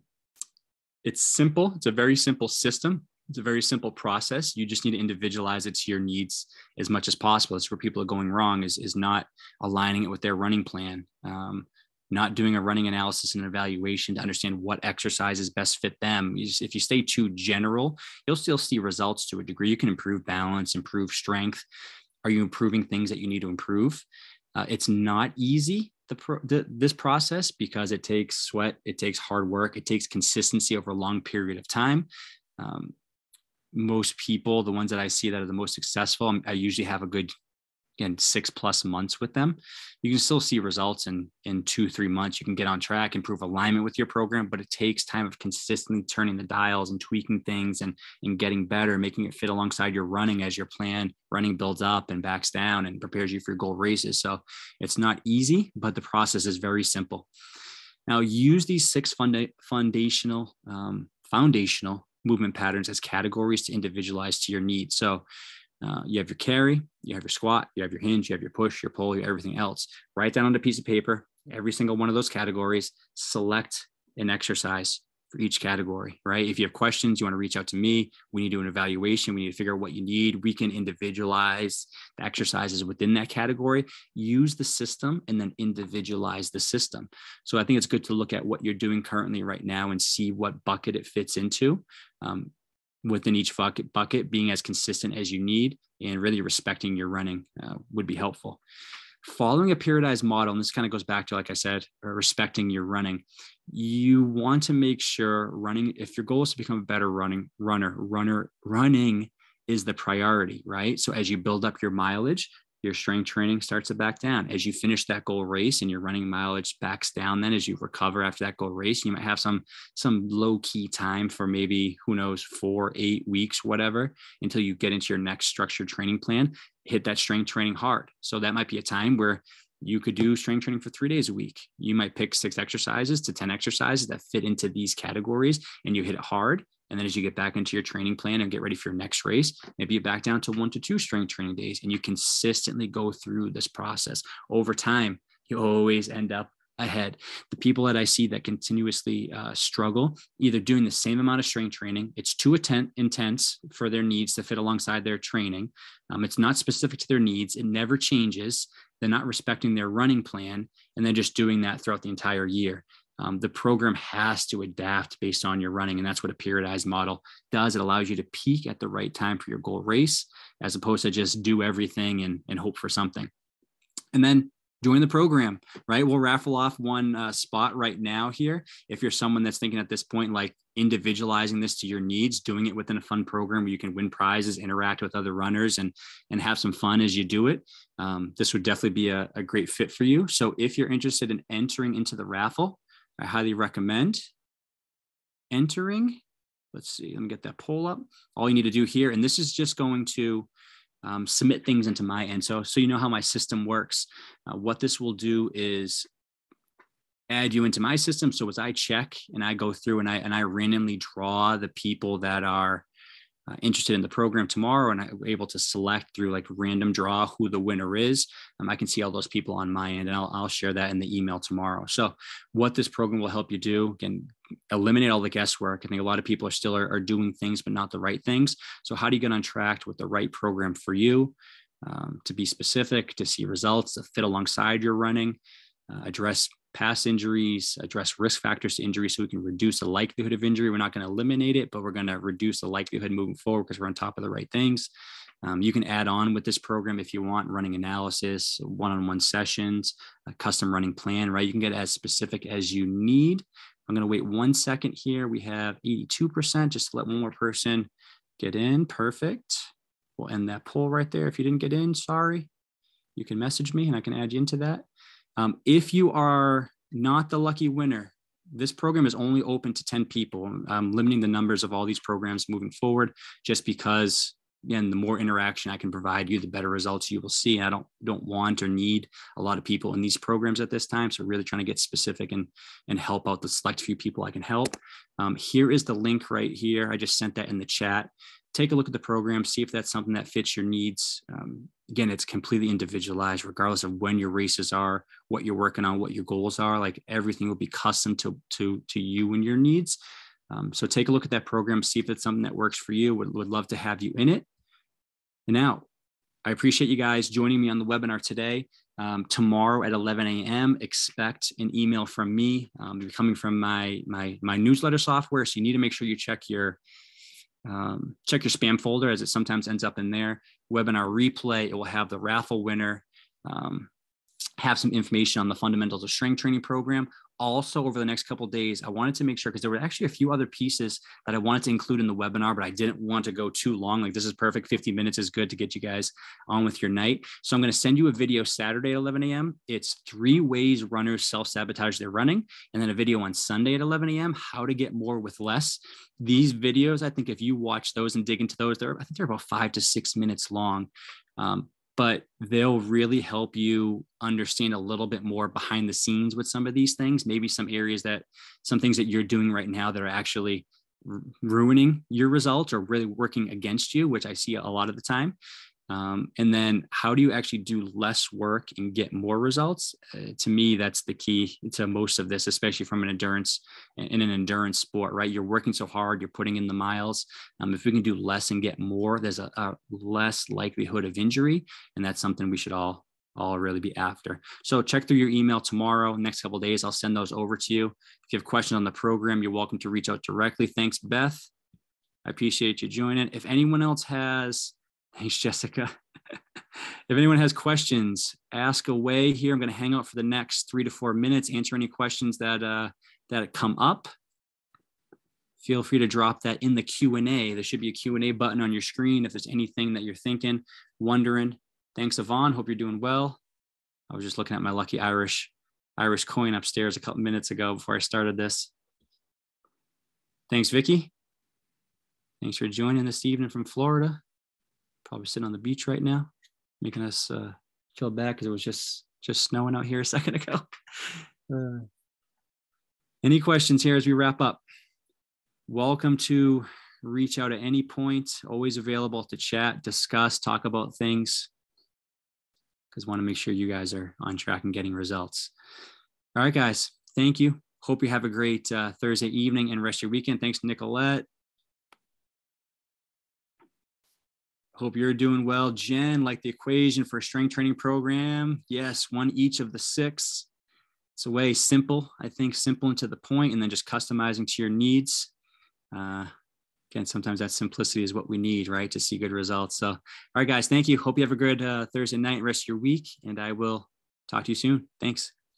it's simple. It's a very simple system. It's a very simple process. You just need to individualize it to your needs as much as possible. That's where people are going wrong, is, is not aligning it with their running plan, um, not doing a running analysis and evaluation to understand what exercises best fit them. You just, if you stay too general, you'll still see results to a degree. You can improve balance, improve strength. Are you improving things that you need to improve? Uh, it's not easy, the pro the, this process, because it takes sweat, it takes hard work, it takes consistency over a long period of time. Um, most people, the ones that I see that are the most successful, I usually have a good and six plus months with them. You can still see results in, in two, three months. You can get on track, improve alignment with your program, but it takes time of consistently turning the dials and tweaking things and, and getting better, making it fit alongside your running as your plan. Running builds up and backs down and prepares you for your goal races. So it's not easy, but the process is very simple. Now use these six funda foundational, um, foundational movement patterns as categories to individualize to your needs. So Uh, you have your carry, you have your squat, you have your hinge, you have your push, your pull, your everything else. Write down on a piece of paper every single one of those categories. Select an exercise for each category, right? If you have questions, you want to reach out to me. We need to do an evaluation. We need to figure out what you need. We can individualize the exercises within that category. Use the system and then individualize the system. So I think it's good to look at what you're doing currently right now and see what bucket it fits into. Um, within each bucket, bucket, being as consistent as you need and really respecting your running uh, would be helpful. Following a periodized model, and this kind of goes back to, like I said, respecting your running. You want to make sure running, if your goal is to become a better running runner, runner, running is the priority, right? So as you build up your mileage, your strength training starts to back down. As you finish that goal race and your running mileage backs down, then as you recover after that goal race, you might have some, some low key time for maybe, who knows, four, eight weeks, whatever, until you get into your next structured training plan, hit that strength training hard. So that might be a time where you could do strength training for three days a week. You might pick six exercises to ten exercises that fit into these categories and you hit it hard. And then as you get back into your training plan and get ready for your next race, maybe you're back down to one to two strength training days, and you consistently go through this process. Over time, you always end up ahead. The people that I see that continuously uh, struggle, either doing the same amount of strength training, it's too atten- intense for their needs to fit alongside their training. Um, it's not specific to their needs. It never changes. They're not respecting their running plan. And then just doing that throughout the entire year. Um, the program has to adapt based on your running. And that's what a periodized model does. It allows you to peak at the right time for your goal race, as opposed to just do everything and, and hope for something. And then join the program, right? We'll raffle off one uh, spot right now here. If you're someone that's thinking at this point, like individualizing this to your needs, doing it within a fun program where you can win prizes, interact with other runners, and, and have some fun as you do it. Um, this would definitely be a, a great fit for you. So if you're interested in entering into the raffle, I highly recommend entering. Let's see, let me get that poll up. All you need to do here, and this is just going to um, submit things into my end. So, so you know how my system works. Uh, what this will do is add you into my system. So as I check and I go through and I, and I randomly draw the people that are Uh, interested in the program tomorrow, and I'm able to select through like random draw who the winner is. Um, I can see all those people on my end, and I'll, I'll share that in the email tomorrow. So what this program will help you do, again, eliminate all the guesswork. I think a lot of people are still are, are doing things, but not the right things. So how do you get on track with the right program for you, um, to be specific, to see results that fit alongside your running, uh, address past injuries, address risk factors to injury so we can reduce the likelihood of injury. We're not going to eliminate it, but we're going to reduce the likelihood moving forward because we're on top of the right things. Um, you can add on with this program if you want running analysis, one-on-one sessions, a custom running plan, right? You can get as specific as you need. I'm going to wait one second here. We have eighty-two percent. Just to let one more person get in. Perfect. We'll end that poll right there. If you didn't get in, sorry. You can message me and I can add you into that. Um, if you are not the lucky winner, this program is only open to ten people. I'm limiting the numbers of all these programs moving forward, just because, again, the more interaction I can provide you, the better results you will see. And I don't, don't want or need a lot of people in these programs at this time. So really trying to get specific and, and help out the select few people I can help. Um, here is the link right here. I just sent that in the chat. Take a look at the program, see if that's something that fits your needs. Um, again, it's completely individualized, regardless of when your races are, what you're working on, what your goals are. Like everything will be custom to, to, to you and your needs. Um, so take a look at that program, see if it's something that works for you. Would, would love to have you in it. And now, I appreciate you guys joining me on the webinar today. Um, tomorrow at eleven a m, expect an email from me. Um, it'll be coming from my, my, my newsletter software. So you need to make sure you check your Um, check your spam folder, as it sometimes ends up in there. Webinar replay, it will have the raffle winner, um, have some information on the fundamentals of strength training program. Also, over the next couple of days, I wanted to make sure, because there were actually a few other pieces that I wanted to include in the webinar, but I didn't want to go too long. Like, this is perfect. fifty minutes is good to get you guys on with your night. So I'm going to send you a video Saturday at eleven a m It's three ways runners self-sabotage their running. And then a video on Sunday at eleven a m, how to get more with less. These videos, I think if you watch those and dig into those, they're, I think they're about five to six minutes long. Um, but they'll really help you understand a little bit more behind the scenes with some of these things, maybe some areas that some things that you're doing right now that are actually ruining your results or really working against you, which I see a lot of the time. Um, and then how do you actually do less work and get more results? Uh, to me, that's the key to most of this, especially from an endurance in an endurance sport, right? You're working so hard, you're putting in the miles. Um, if we can do less and get more, there's a, a less likelihood of injury. And that's something we should all, all really be after. So check through your email tomorrow, next couple of days, I'll send those over to you. If you have questions on the program, you're welcome to reach out directly. Thanks, Beth. I appreciate you joining. If anyone else has Thanks, Jessica. If anyone has questions, ask away here. I'm going to hang out for the next three to four minutes, answer any questions that uh, that come up. Feel free to drop that in the Q and A. There should be a Q and A button on your screen if there's anything that you're thinking, wondering. Thanks, Yvonne. Hope you're doing well. I was just looking at my lucky Irish, Irish coin upstairs a couple minutes ago before I started this. Thanks, Vicky. Thanks for joining this evening from Florida. Probably sitting on the beach right now, making us uh, feel bad because it was just just snowing out here a second ago. Uh, any questions here as we wrap up? welcome to reach out at any point, always available to chat, discuss, talk about things, because I want to make sure you guys are on track and getting results. All right, guys, thank you. Hope you have a great uh, Thursday evening and rest of your weekend. Thanks, Nicolette. Hope you're doing well. Jen, like the equation for a strength training program. Yes, one each of the six. It's a way simple, I think, simple and to the point, and then just customizing to your needs. Uh, again, sometimes that simplicity is what we need, right, to see good results. So, all right, guys, thank you. Hope you have a good uh, Thursday night, rest of your week, and I will talk to you soon. Thanks.